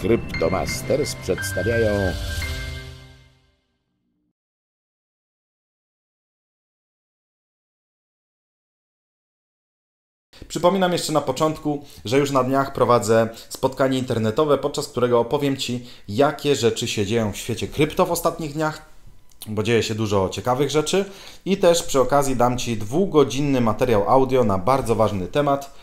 Kryptomasters przedstawiają... Przypominam jeszcze na początku, że już na dniach prowadzę spotkanie internetowe, podczas którego opowiem Ci, jakie rzeczy się dzieją w świecie krypto w ostatnich dniach, bo dzieje się dużo ciekawych rzeczy i też przy okazji dam Ci 2-godzinny materiał audio na bardzo ważny temat.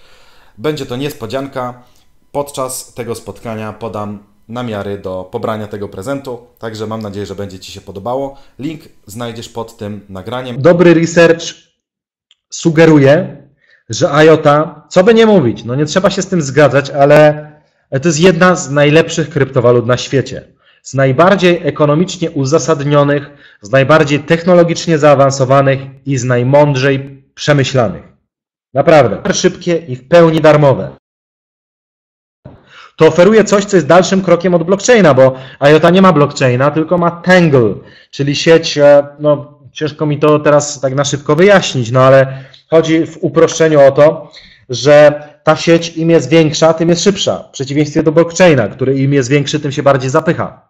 Będzie to niespodzianka. Podczas tego spotkania podam namiary do pobrania tego prezentu, także mam nadzieję, że będzie Ci się podobało. Link znajdziesz pod tym nagraniem. Dobry research sugeruje, że IOTA, co by nie mówić, no nie trzeba się z tym zgadzać, ale to jest jedna z najlepszych kryptowalut na świecie. Z najbardziej ekonomicznie uzasadnionych, z najbardziej technologicznie zaawansowanych i z najmądrzej przemyślanych. Naprawdę. Szybkie i w pełni darmowe. To oferuje coś, co jest dalszym krokiem od blockchaina, bo IOTA nie ma blockchaina, tylko ma Tangle, czyli sieć, no ciężko mi to teraz tak na szybko wyjaśnić, no ale chodzi w uproszczeniu o to, że ta sieć im jest większa, tym jest szybsza. W przeciwieństwie do blockchaina, który im jest większy, tym się bardziej zapycha.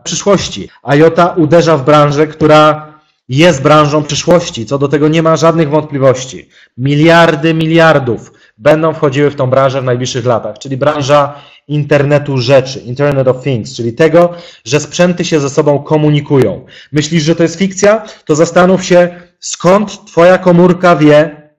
W przyszłości IOTA uderza w branżę, która jest branżą przyszłości. Co do tego nie ma żadnych wątpliwości. Miliardy miliardów będą wchodziły w tą branżę w najbliższych latach, czyli branża internetu rzeczy, Internet of Things, czyli tego, że sprzęty się ze sobą komunikują. Myślisz, że to jest fikcja? To zastanów się, skąd Twoja komórka wie,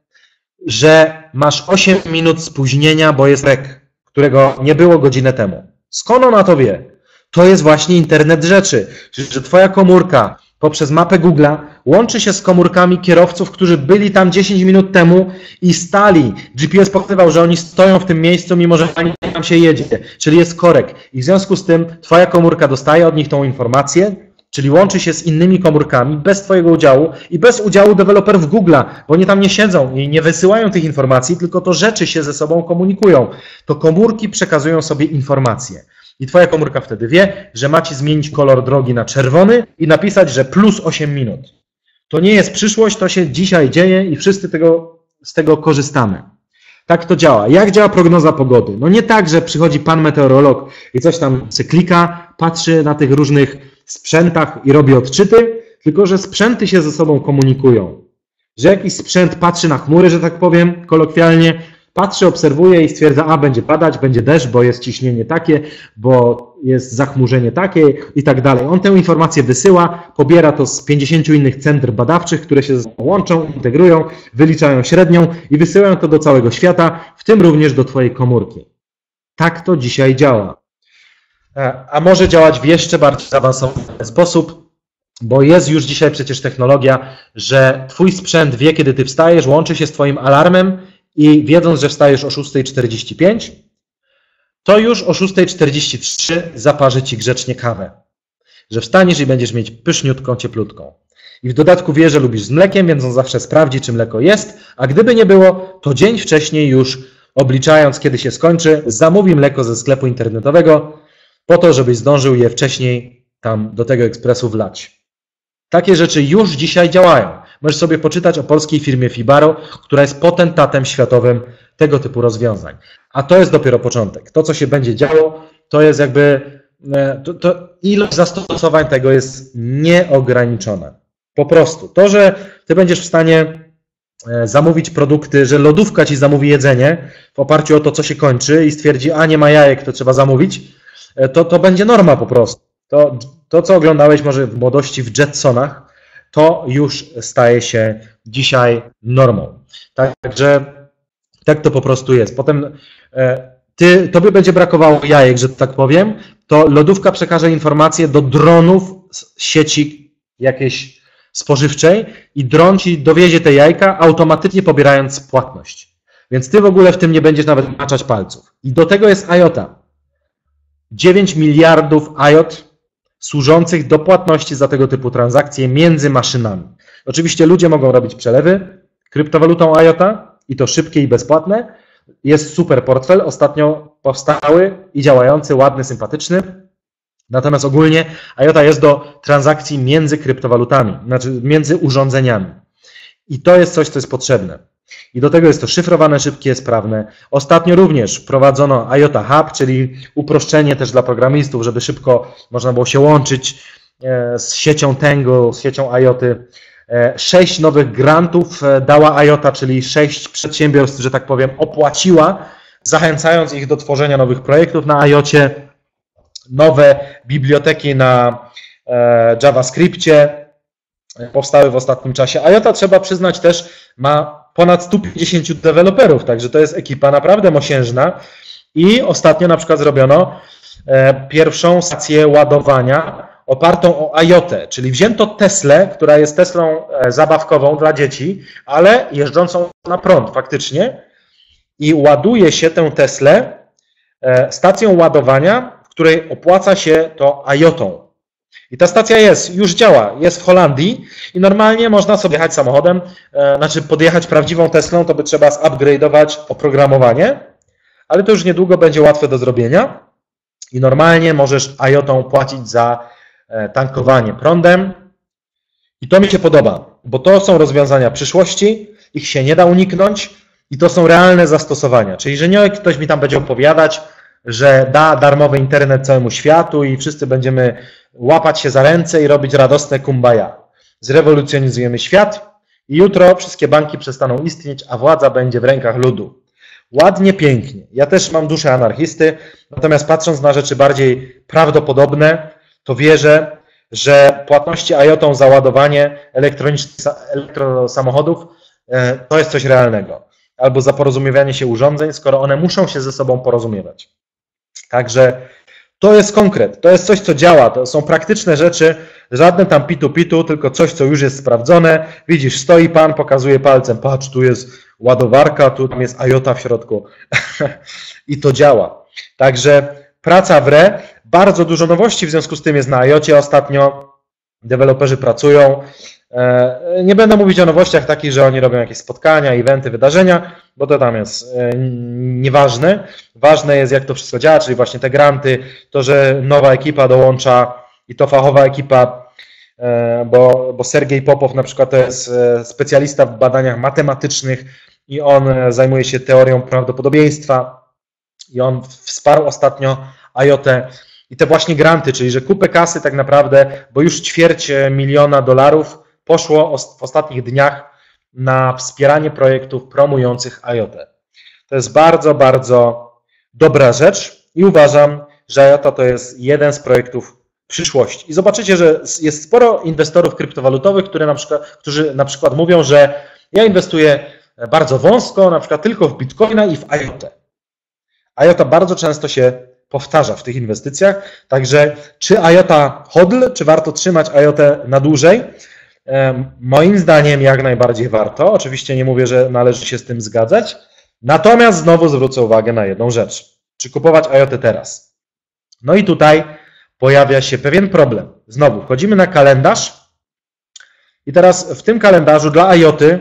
że masz 8 minut spóźnienia, bo jest lek, którego nie było godzinę temu. Skąd ona to wie? To jest właśnie internet rzeczy, czyli że Twoja komórka poprzez mapę Google'a łączy się z komórkami kierowców, którzy byli tam 10 minut temu i stali. GPS pokazywał, że oni stoją w tym miejscu, mimo że ani tam się jedzie, czyli jest korek. I w związku z tym Twoja komórka dostaje od nich tą informację, czyli łączy się z innymi komórkami bez Twojego udziału i bez udziału deweloperów Google'a, bo oni tam nie siedzą i nie wysyłają tych informacji, tylko to rzeczy się ze sobą komunikują. To komórki przekazują sobie informacje. I Twoja komórka wtedy wie, że ma Ci zmienić kolor drogi na czerwony i napisać, że plus 8 minut. To nie jest przyszłość, to się dzisiaj dzieje i wszyscy z tego korzystamy. Tak to działa. Jak działa prognoza pogody? No nie tak, że przychodzi pan meteorolog i coś tam cyklika, patrzy na tych różnych sprzętach i robi odczyty, tylko że sprzęty się ze sobą komunikują. Że jakiś sprzęt patrzy na chmury, że tak powiem kolokwialnie, patrzy, obserwuje i stwierdza, a będzie padać, będzie deszcz, bo jest ciśnienie takie, bo jest zachmurzenie takie i tak dalej. On tę informację wysyła, pobiera to z 50 innych centr badawczych, które się łączą, integrują, wyliczają średnią i wysyłają to do całego świata, w tym również do Twojej komórki. Tak to dzisiaj działa. A może działać w jeszcze bardziej zaawansowany sposób, bo jest już dzisiaj przecież technologia, że Twój sprzęt wie, kiedy Ty wstajesz, łączy się z Twoim alarmem i wiedząc, że wstajesz o 6:45, to już o 6:43 zaparzy Ci grzecznie kawę. Że wstaniesz i będziesz mieć pyszniutką, cieplutką. I w dodatku wie, że lubisz z mlekiem, więc on zawsze sprawdzi, czy mleko jest, a gdyby nie było, to dzień wcześniej już, obliczając, kiedy się skończy, zamówi mleko ze sklepu internetowego po to, żebyś zdążył je wcześniej tam do tego ekspresu wlać. Takie rzeczy już dzisiaj działają. Możesz sobie poczytać o polskiej firmie Fibaro, która jest potentatem światowym tego typu rozwiązań. A to jest dopiero początek. To, co się będzie działo, to jest jakby... To ilość zastosowań tego jest nieograniczona. Po prostu. To, że Ty będziesz w stanie zamówić produkty, że lodówka Ci zamówi jedzenie w oparciu o to, co się kończy i stwierdzi, a nie ma jajek, to trzeba zamówić, to będzie norma po prostu. To, co oglądałeś może w młodości w Jetsonach, to już staje się dzisiaj normą. Także tak to po prostu jest. Potem tobie będzie brakowało jajek, że tak powiem, to lodówka przekaże informację do dronów z sieci jakiejś spożywczej i dron Ci dowiezie te jajka, automatycznie pobierając płatność. Więc Ty w ogóle w tym nie będziesz nawet maczać palców. I do tego jest IOTA. 9 miliardów IOT służących do płatności za tego typu transakcje między maszynami. Oczywiście ludzie mogą robić przelewy kryptowalutą IOTA i to szybkie i bezpłatne. Jest super portfel, ostatnio powstały i działający, ładny, sympatyczny. Natomiast ogólnie IOTA jest do transakcji między kryptowalutami, znaczy między urządzeniami. I to jest coś, co jest potrzebne. I do tego jest to szyfrowane, szybkie, sprawne. Ostatnio również prowadzono IOTA Hub, czyli uproszczenie też dla programistów, żeby szybko można było się łączyć z siecią Tangle, z siecią IOTY. 6 nowych grantów dała IOTA, czyli 6 przedsiębiorstw, że tak powiem, opłaciła, zachęcając ich do tworzenia nowych projektów na IOTie, nowe biblioteki na JavaScriptie powstały w ostatnim czasie. IOTA, trzeba przyznać, też ma ponad 150 deweloperów, także to jest ekipa naprawdę mosiężna i ostatnio na przykład zrobiono pierwszą stację ładowania opartą o IOTę, czyli wzięto Teslę, która jest Teslą zabawkową dla dzieci, ale jeżdżącą na prąd faktycznie i ładuje się tę Teslę stacją ładowania, w której opłaca się to IOTą. I ta stacja jest, już działa, jest w Holandii i normalnie można sobie jechać samochodem, znaczy podjechać prawdziwą Teslą, to by trzeba zupgrade'ować oprogramowanie, ale to już niedługo będzie łatwe do zrobienia i normalnie możesz IOTą płacić za tankowanie prądem i to mi się podoba, bo to są rozwiązania przyszłości, ich się nie da uniknąć i to są realne zastosowania, czyli że nie ktoś mi tam będzie opowiadać, że da darmowy internet całemu światu i wszyscy będziemy łapać się za ręce i robić radosne kumbaya. Zrewolucjonizujemy świat i jutro wszystkie banki przestaną istnieć, a władza będzie w rękach ludu. Ładnie, pięknie. Ja też mam duszę anarchisty, natomiast patrząc na rzeczy bardziej prawdopodobne, to wierzę, że płatności IOTą za ładowanie elektronicznych elektrosamochodów to jest coś realnego. Albo za porozumiewanie się urządzeń, skoro one muszą się ze sobą porozumiewać. Także to jest konkret, to jest coś, co działa, to są praktyczne rzeczy, żadne tam pitu-pitu, tylko coś, co już jest sprawdzone. Widzisz, stoi pan, pokazuje palcem, patrz, tu jest ładowarka, tu tam jest IOTA w środku i to działa. Także praca w re, bardzo dużo nowości w związku z tym jest na IOTie ostatnio, deweloperzy pracują. Nie będę mówić o nowościach takich, że oni robią jakieś spotkania, eventy, wydarzenia, bo to tam jest nieważne. Ważne jest, jak to wszystko działa, czyli właśnie te granty, to, że nowa ekipa dołącza i to fachowa ekipa, bo Sergiej Popow na przykład to jest specjalista w badaniach matematycznych i on zajmuje się teorią prawdopodobieństwa i on wsparł ostatnio IOTę. I te właśnie granty, czyli że kupę kasy tak naprawdę, bo już $250 000 poszło w ostatnich dniach na wspieranie projektów promujących IOTę. To jest bardzo, bardzo dobra rzecz i uważam, że IOTA to jest jeden z projektów przyszłości. I zobaczycie, że jest sporo inwestorów kryptowalutowych, którzy na przykład mówią, że ja inwestuję bardzo wąsko, na przykład tylko w Bitcoina i w IOTę. IOTA bardzo często się powtarza w tych inwestycjach, także czy IOTA hodl, czy warto trzymać IOTę na dłużej? Moim zdaniem jak najbardziej warto, oczywiście nie mówię, że należy się z tym zgadzać, natomiast znowu zwrócę uwagę na jedną rzecz, czy kupować IOTę teraz? No i tutaj pojawia się pewien problem. Znowu wchodzimy na kalendarz i teraz w tym kalendarzu dla IOTy,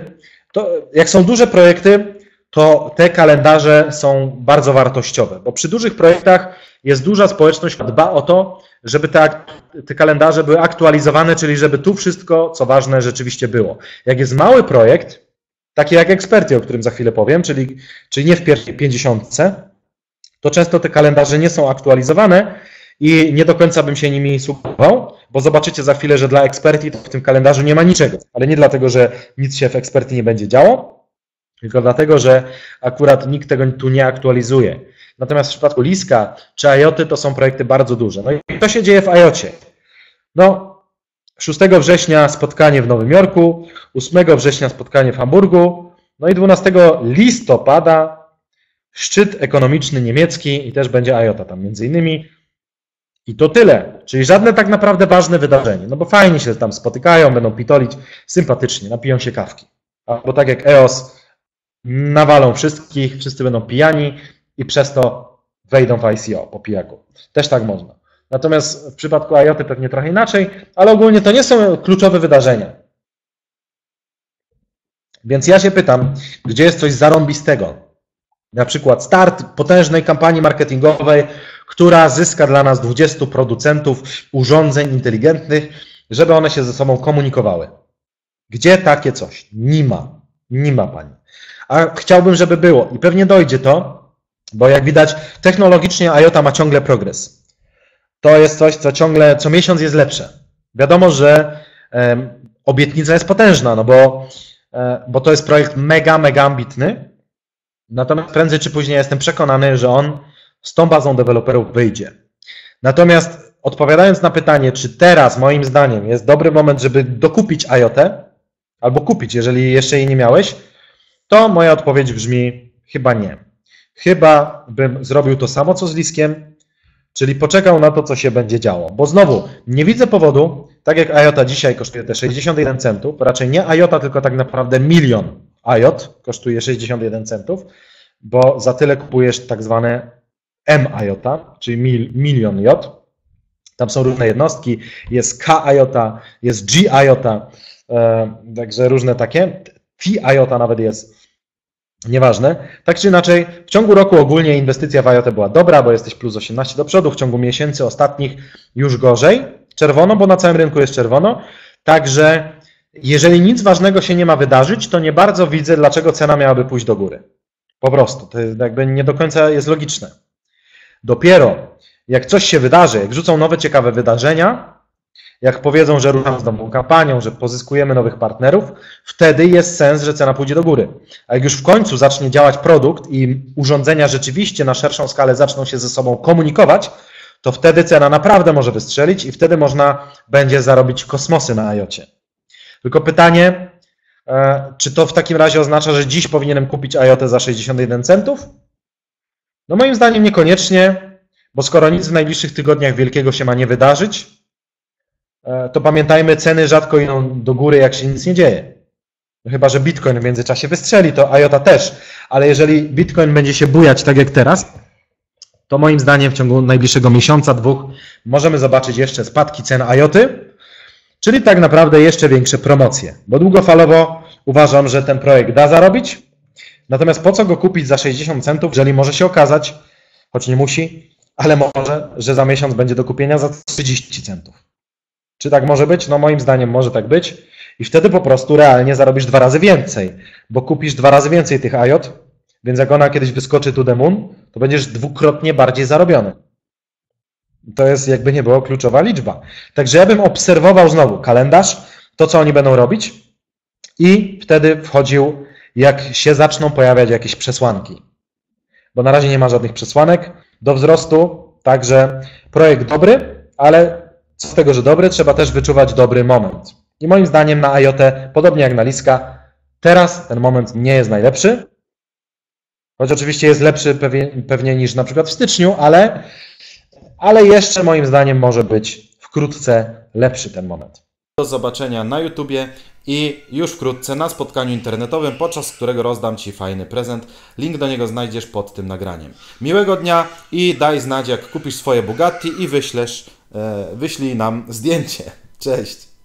to jak są duże projekty, to te kalendarze są bardzo wartościowe, bo przy dużych projektach jest duża społeczność, która dba o to, żeby te kalendarze były aktualizowane, czyli żeby tu wszystko, co ważne, rzeczywiście było. Jak jest mały projekt, taki jak Eksperty, o którym za chwilę powiem, czyli nie w pierwszej 50, to często te kalendarze nie są aktualizowane i nie do końca bym się nimi sugerował, bo zobaczycie za chwilę, że dla Eksperty w tym kalendarzu nie ma niczego, ale nie dlatego, że nic się w Eksperty nie będzie działo, tylko dlatego, że akurat nikt tego tu nie aktualizuje. Natomiast w przypadku Liska czy IOTy to są projekty bardzo duże. No i co się dzieje w IOTie? No, 6 września spotkanie w Nowym Jorku, 8 września spotkanie w Hamburgu, no i 12 listopada szczyt ekonomiczny niemiecki i też będzie IOTA tam między innymi. I to tyle, czyli żadne tak naprawdę ważne wydarzenie, no bo fajnie się tam spotykają, będą pitolić, sympatycznie, napiją się kawki. Albo tak jak EOS, nawalą wszystkich, wszyscy będą pijani i przez to wejdą w ICO po pijaku. Też tak można. Natomiast w przypadku IOTy pewnie trochę inaczej, ale ogólnie to nie są kluczowe wydarzenia. Więc ja się pytam, gdzie jest coś zarąbistego? Na przykład start potężnej kampanii marketingowej, która zyska dla nas 20 producentów urządzeń inteligentnych, żeby one się ze sobą komunikowały. Gdzie takie coś? Nie ma. Nie ma, Pani. a chciałbym, żeby było. I pewnie dojdzie to, bo jak widać, technologicznie IOTA ma ciągle progres. To jest coś, co ciągle, co miesiąc jest lepsze. Wiadomo, że obietnica jest potężna, no bo to jest projekt mega ambitny. Natomiast prędzej czy później jestem przekonany, że on z tą bazą deweloperów wyjdzie. Natomiast odpowiadając na pytanie, czy teraz moim zdaniem jest dobry moment, żeby dokupić IOTę, albo kupić, jeżeli jeszcze jej nie miałeś, to moja odpowiedź brzmi chyba nie. Chyba bym zrobił to samo, co z Liskiem, czyli poczekał na to, co się będzie działo. Bo znowu, nie widzę powodu, tak jak IOTA dzisiaj kosztuje te 61 centów, raczej nie IOTA, tylko tak naprawdę milion IOT kosztuje 61 centów, bo za tyle kupujesz tak zwane M-IOTA, czyli milion J. Tam są różne jednostki, jest K-IOTA, jest G-IOTA, także różne takie, T-IOTA nawet jest. Nieważne. Tak czy inaczej, w ciągu roku ogólnie inwestycja w IOTę była dobra, bo jesteś plus 18 do przodu, w ciągu miesięcy ostatnich już gorzej. Czerwono, bo na całym rynku jest czerwono. Także jeżeli nic ważnego się nie ma wydarzyć, to nie bardzo widzę, dlaczego cena miałaby pójść do góry. Po prostu. To jakby nie do końca jest logiczne. Dopiero jak coś się wydarzy, jak rzucą nowe ciekawe wydarzenia, jak powiedzą, że ruszamy z nową kampanią, że pozyskujemy nowych partnerów, wtedy jest sens, że cena pójdzie do góry. A jak już w końcu zacznie działać produkt i urządzenia rzeczywiście na szerszą skalę zaczną się ze sobą komunikować, to wtedy cena naprawdę może wystrzelić i wtedy można będzie zarobić kosmosy na IOTie. Tylko pytanie, czy to w takim razie oznacza, że dziś powinienem kupić IOTę za 61 centów? No moim zdaniem niekoniecznie, bo skoro nic w najbliższych tygodniach wielkiego się ma nie wydarzyć, to pamiętajmy, ceny rzadko idą do góry, jak się nic nie dzieje. No chyba że Bitcoin w międzyczasie wystrzeli, to IOTA też. Ale jeżeli Bitcoin będzie się bujać tak jak teraz, to moim zdaniem w ciągu najbliższego miesiąca, dwóch możemy zobaczyć jeszcze spadki cen IOTy, czyli tak naprawdę jeszcze większe promocje. Bo długofalowo uważam, że ten projekt da zarobić, natomiast po co go kupić za 60 centów, jeżeli może się okazać, choć nie musi, ale może, że za miesiąc będzie do kupienia za 30 centów. Czy tak może być? No moim zdaniem może tak być i wtedy po prostu realnie zarobisz dwa razy więcej, bo kupisz dwa razy więcej tych IOT, więc jak ona kiedyś wyskoczy to the moon, to będziesz dwukrotnie bardziej zarobiony. To jest jakby nie było kluczowa liczba. Także ja bym obserwował znowu kalendarz, to co oni będą robić i wtedy wchodził, jak się zaczną pojawiać jakieś przesłanki. Bo na razie nie ma żadnych przesłanek do wzrostu, także projekt dobry, ale co z tego, że dobry, trzeba też wyczuwać dobry moment. I moim zdaniem na IOTę, podobnie jak na Liska, teraz ten moment nie jest najlepszy, choć oczywiście jest lepszy pewnie niż na przykład w styczniu, ale jeszcze moim zdaniem może być wkrótce lepszy ten moment. Do zobaczenia na YouTubie i już wkrótce na spotkaniu internetowym, podczas którego rozdam Ci fajny prezent. Link do niego znajdziesz pod tym nagraniem. Miłego dnia i daj znać, jak kupisz swoje Bugatti i wyślij nam zdjęcie. Cześć!